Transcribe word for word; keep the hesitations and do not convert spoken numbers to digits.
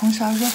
红烧肉。